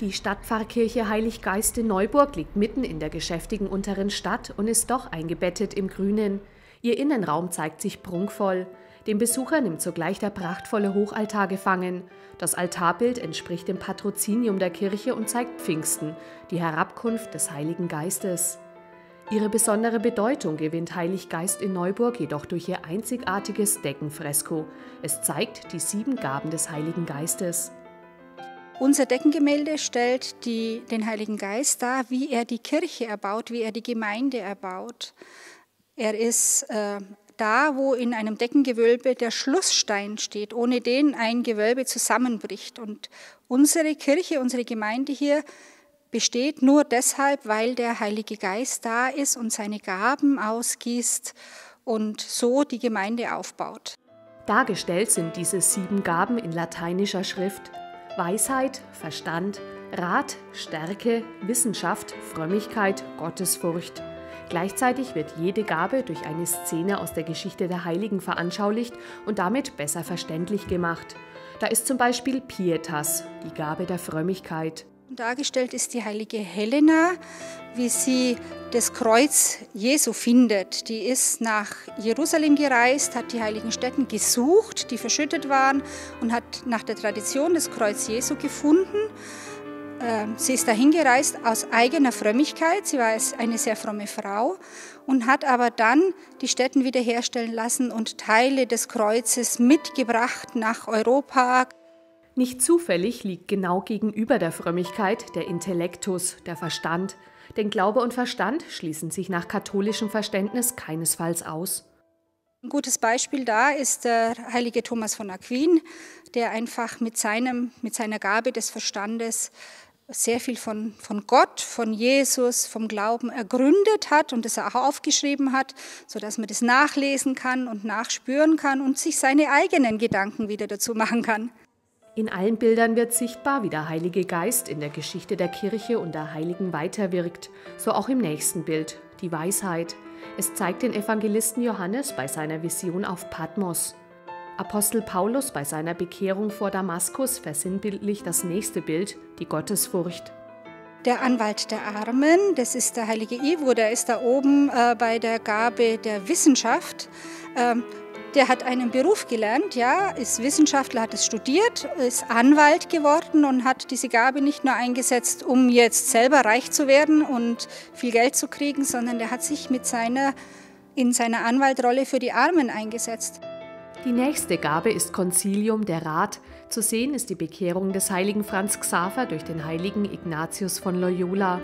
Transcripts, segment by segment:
Die Stadtpfarrkirche Heilig Geist in Neuburg liegt mitten in der geschäftigen unteren Stadt und ist doch eingebettet im Grünen. Ihr Innenraum zeigt sich prunkvoll. Dem Besucher nimmt sogleich der prachtvolle Hochaltar gefangen. Das Altarbild entspricht dem Patrozinium der Kirche und zeigt Pfingsten, die Herabkunft des Heiligen Geistes. Ihre besondere Bedeutung gewinnt Heilig Geist in Neuburg jedoch durch ihr einzigartiges Deckenfresko. Es zeigt die 7 Gaben des Heiligen Geistes. Unser Deckengemälde stellt den Heiligen Geist dar, wie er die Kirche erbaut, wie er die Gemeinde erbaut. Er ist da, wo in einem Deckengewölbe der Schlussstein steht, ohne den ein Gewölbe zusammenbricht. Und unsere Kirche, unsere Gemeinde hier besteht nur deshalb, weil der Heilige Geist da ist und seine Gaben ausgießt und so die Gemeinde aufbaut. Dargestellt sind diese 7 Gaben in lateinischer Schrift: Weisheit, Verstand, Rat, Stärke, Wissenschaft, Frömmigkeit, Gottesfurcht. Gleichzeitig wird jede Gabe durch eine Szene aus der Geschichte der Heiligen veranschaulicht und damit besser verständlich gemacht. Da ist zum Beispiel Pietas, die Gabe der Frömmigkeit. Dargestellt ist die heilige Helena, wie sie das Kreuz Jesu findet. Die ist nach Jerusalem gereist, hat die heiligen Stätten gesucht, die verschüttet waren, und hat nach der Tradition das Kreuz Jesu gefunden. Sie ist dahin gereist aus eigener Frömmigkeit, sie war eine sehr fromme Frau und hat aber dann die Stätten wiederherstellen lassen und Teile des Kreuzes mitgebracht nach Europa. Nicht zufällig liegt genau gegenüber der Frömmigkeit der Intellektus, der Verstand, denn Glaube und Verstand schließen sich nach katholischem Verständnis keinesfalls aus. Ein gutes Beispiel da ist der heilige Thomas von Aquin, der einfach mit seiner Gabe des Verstandes sehr viel von Gott, von Jesus, vom Glauben ergründet hat und das auch aufgeschrieben hat, sodass man das nachlesen kann und nachspüren kann und sich seine eigenen Gedanken wieder dazu machen kann. In allen Bildern wird sichtbar, wie der Heilige Geist in der Geschichte der Kirche und der Heiligen weiterwirkt, so auch im nächsten Bild, die Weisheit. Es zeigt den Evangelisten Johannes bei seiner Vision auf Patmos. Apostel Paulus bei seiner Bekehrung vor Damaskus versinnbildlicht das nächste Bild, die Gottesfurcht. Der Anwalt der Armen, das ist der heilige Ivo, der ist da oben bei der Gabe der Wissenschaft. Der hat einen Beruf gelernt, ja, ist Wissenschaftler, hat es studiert, ist Anwalt geworden und hat diese Gabe nicht nur eingesetzt, um jetzt selber reich zu werden und viel Geld zu kriegen, sondern der hat sich in seiner Anwaltrolle für die Armen eingesetzt. Die nächste Gabe ist Konsilium, der Rat. Zu sehen ist die Bekehrung des heiligen Franz Xaver durch den heiligen Ignatius von Loyola.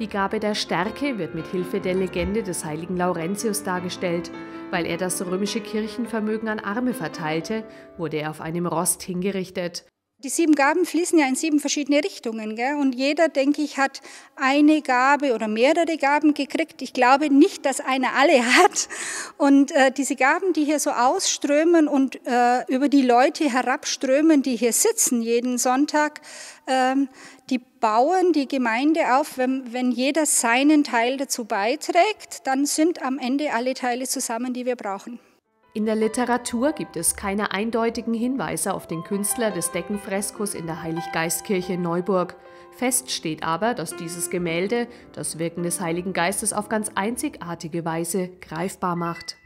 Die Gabe der Stärke wird mit Hilfe der Legende des heiligen Laurentius dargestellt. Weil er das römische Kirchenvermögen an Arme verteilte, wurde er auf einem Rost hingerichtet. Die 7 Gaben fließen ja in 7 verschiedene Richtungen, gell? Und jeder, denke ich, hat eine Gabe oder mehrere Gaben gekriegt. Ich glaube nicht, dass einer alle hat. Und diese Gaben, die hier so ausströmen und über die Leute herabströmen, die hier sitzen jeden Sonntag, die bauen die Gemeinde auf. Wenn jeder seinen Teil dazu beiträgt, dann sind am Ende alle Teile zusammen, die wir brauchen. In der Literatur gibt es keine eindeutigen Hinweise auf den Künstler des Deckenfreskos in der Heiliggeistkirche Neuburg. Fest steht aber, dass dieses Gemälde das Wirken des Heiligen Geistes auf ganz einzigartige Weise greifbar macht.